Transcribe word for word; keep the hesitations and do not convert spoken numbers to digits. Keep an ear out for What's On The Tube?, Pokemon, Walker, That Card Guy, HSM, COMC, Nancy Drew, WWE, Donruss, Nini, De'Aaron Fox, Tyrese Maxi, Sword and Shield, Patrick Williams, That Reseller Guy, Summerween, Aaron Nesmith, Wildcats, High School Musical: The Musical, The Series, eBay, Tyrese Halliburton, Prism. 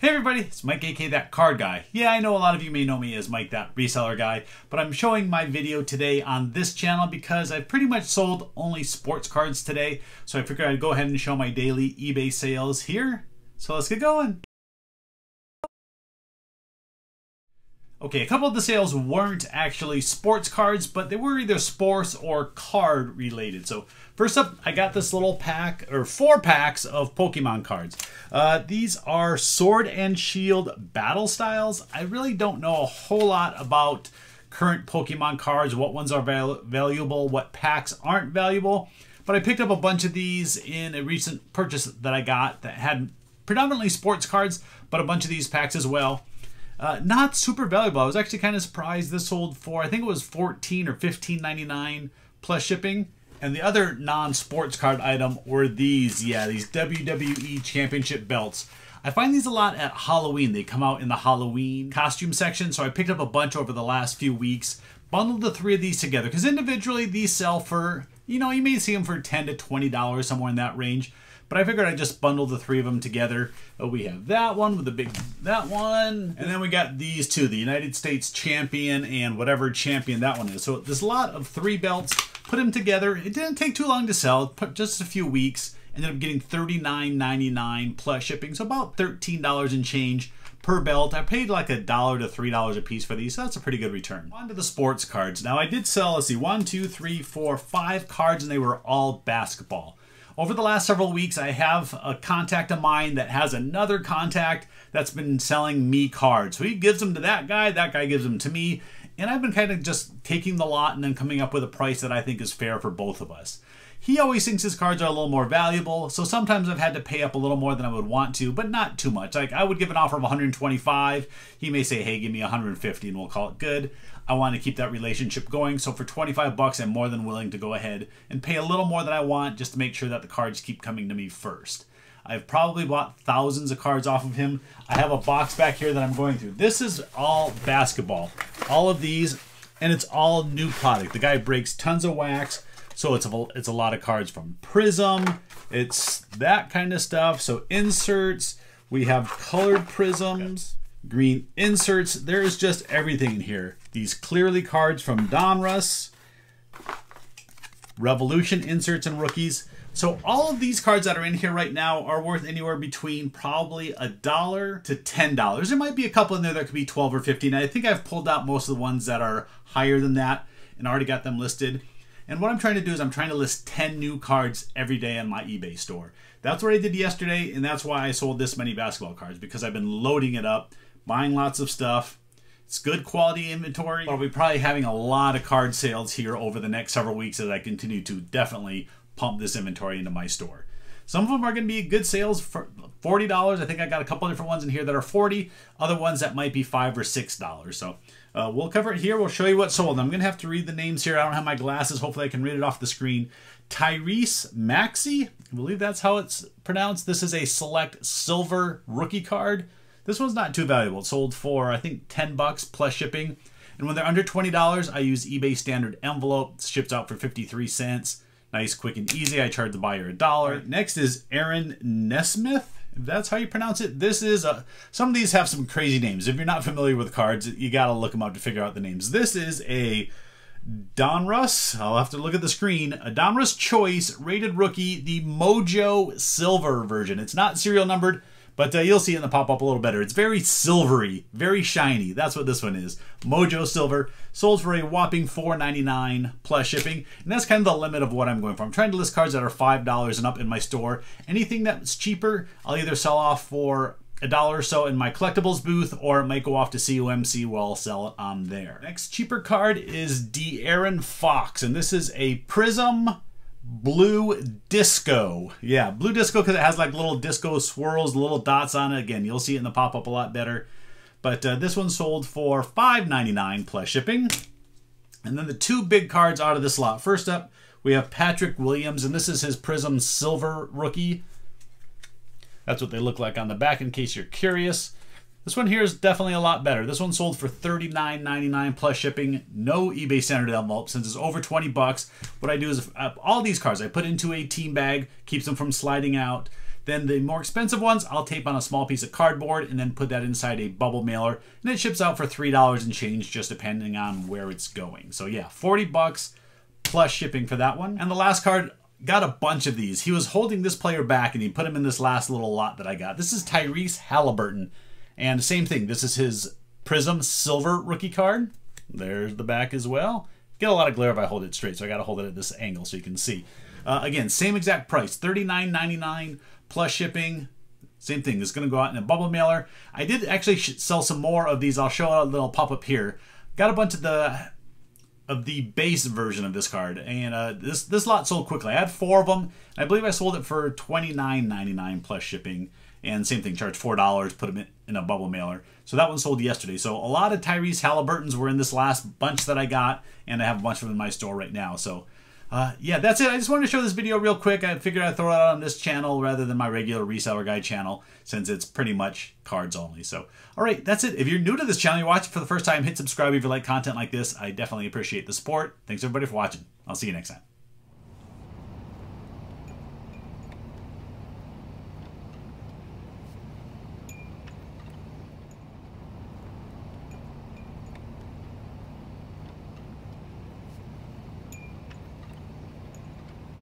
Hey everybody, it's Mike aka That Card Guy. Yeah, I know a lot of you may know me as Mike That Reseller Guy, but I'm showing my video today on this channel because I've pretty much sold only sports cards today, so I figured I'd go ahead and show my daily eBay sales here. So let's get going. Okay, a couple of the sales weren't actually sports cards, but they were either sports or card related. So first up, I got this little pack, or four packs of Pokemon cards. Uh, these are Sword and Shield battle styles. I really don't know a whole lot about current Pokemon cards, what ones are val- valuable, what packs aren't valuable. But I picked up a bunch of these in a recent purchase that I got that had predominantly sports cards, but a bunch of these packs as well. Uh, not super valuable. I was actually kind of surprised this sold for, I think it was fourteen dollars or fifteen ninety-nine plus shipping. And the other non-sports card item were these, yeah, these W W E Championship belts. I find these a lot at Halloween. They come out in the Halloween costume section, so I picked up a bunch over the last few weeks. Bundled the three of these together, because individually these sell for, you know, you may see them for ten to twenty dollars, somewhere in that range. But I figured I'd just bundle the three of them together. We have that one with the big, that one. And then we got these two, the United States champion and whatever champion that one is. So there's a lot of three belts, put them together. It didn't take too long to sell, just a few weeks. Ended up getting thirty-nine ninety-nine plus shipping, so about thirteen dollars and change per belt. I paid like a dollar to three dollars a piece for these, so that's a pretty good return. On to the sports cards. Now I did sell, let's see, one, two, three, four, five cards, and they were all basketball. Over the last several weeks, I have a contact of mine that has another contact that's been selling me cards. So he gives them to that guy, that guy gives them to me, and I've been kind of just taking the lot and then coming up with a price that I think is fair for both of us. He always thinks his cards are a little more valuable, so sometimes I've had to pay up a little more than I would want to, but not too much. Like I would give an offer of one hundred twenty-five dollars. He may say, hey, give me one hundred fifty dollars and we'll call it good. I want to keep that relationship going, so for twenty-five bucks, I'm more than willing to go ahead and pay a little more than I want just to make sure that the cards keep coming to me first. I've probably bought thousands of cards off of him. I have a box back here that I'm going through. This is all basketball, all of these, and it's all new product. The guy breaks tons of wax. So it's a, it's a lot of cards from Prism. It's that kind of stuff. So inserts, we have colored prisms, green inserts. There is just everything in here. These clearly cards from Donruss, Revolution inserts and rookies. So all of these cards that are in here right now are worth anywhere between probably a dollar to ten dollars. There might be a couple in there that could be twelve or fifteen. I think I've pulled out most of the ones that are higher than that and already got them listed. And what I'm trying to do is I'm trying to list ten new cards every day on my eBay store. That's what I did yesterday, and that's why I sold this many basketball cards, because I've been loading it up, buying lots of stuff. It's good quality inventory. I'll be probably having a lot of card sales here over the next several weeks as I continue to definitely pump this inventory into my store. Some of them are going to be good sales for forty dollars. I think I got a couple different ones in here that are forty dollars, other ones that might be five or six dollars. So uh, we'll cover it here. We'll show you what sold. I'm going to have to read the names here. I don't have my glasses. Hopefully I can read it off the screen. Tyrese Maxi, I believe that's how it's pronounced. This is a select silver rookie card. This one's not too valuable. It sold for, I think, ten bucks plus shipping. And when they're under twenty dollars, I use eBay standard envelope. It ships out for fifty-three cents. Nice, quick, and easy. I charge the buyer a dollar. Next is Aaron Nesmith, if that's how you pronounce it. This is a, some of these have some crazy names. If you're not familiar with cards, you gotta look them up to figure out the names. This is a Donruss, I'll have to look at the screen, a Donruss Choice rated rookie, the Mojo Silver version. It's not serial numbered, but uh, you'll see it in the pop-up a little better. It's very silvery, very shiny. That's what this one is. Mojo Silver. Sold for a whopping four ninety-nine plus shipping. And that's kind of the limit of what I'm going for. I'm trying to list cards that are five dollars and up in my store. Anything that's cheaper, I'll either sell off for a dollar or so in my collectibles booth, or it might go off to C O M C where I'll sell it on there. Next cheaper card is De'Aaron Fox. And this is a Prism Blue Disco. Yeah, Blue Disco, because it has like little disco swirls, little dots on it. Again, you'll see it in the pop-up a lot better. But uh, this one sold for five ninety-nine plus shipping. And then the two big cards out of this lot. First up, we have Patrick Williams, and this is his Prism Silver rookie. That's what they look like on the back in case you're curious. This one here is definitely a lot better. This one sold for thirty-nine ninety-nine plus shipping. No eBay standard envelope since it's over twenty bucks. What I do is all these cards I put into a team bag, keeps them from sliding out. Then the more expensive ones, I'll tape on a small piece of cardboard and then put that inside a bubble mailer. And it ships out for three dollars and change, just depending on where it's going. So yeah, forty bucks plus shipping for that one. And the last card, got a bunch of these. He was holding this player back and he put him in this last little lot that I got. This is Tyrese Halliburton. And same thing, this is his Prism Silver rookie card. There's the back as well. Get a lot of glare if I hold it straight, so I gotta hold it at this angle so you can see. Uh, again, same exact price, thirty-nine ninety-nine. Plus shipping, same thing. This is gonna go out in a bubble mailer. I did actually sell some more of these. I'll show a little pop up here. Got a bunch of the of the base version of this card, and uh, this this lot sold quickly. I had four of them. I believe I sold it for twenty-nine ninety-nine plus shipping, and same thing. Charged four dollars, put them in, in a bubble mailer. So that one sold yesterday. So a lot of Tyrese Halliburtons were in this last bunch that I got, and I have a bunch of them in my store right now. So. Uh, yeah, that's it. I just wanted to show this video real quick. I figured I'd throw it out on this channel rather than my regular Reseller Guy channel, since it's pretty much cards only. So, all right, that's it. If you're new to this channel, you're watching for the first time, hit subscribe if you like content like this. I definitely appreciate the support. Thanks everybody for watching. I'll see you next time.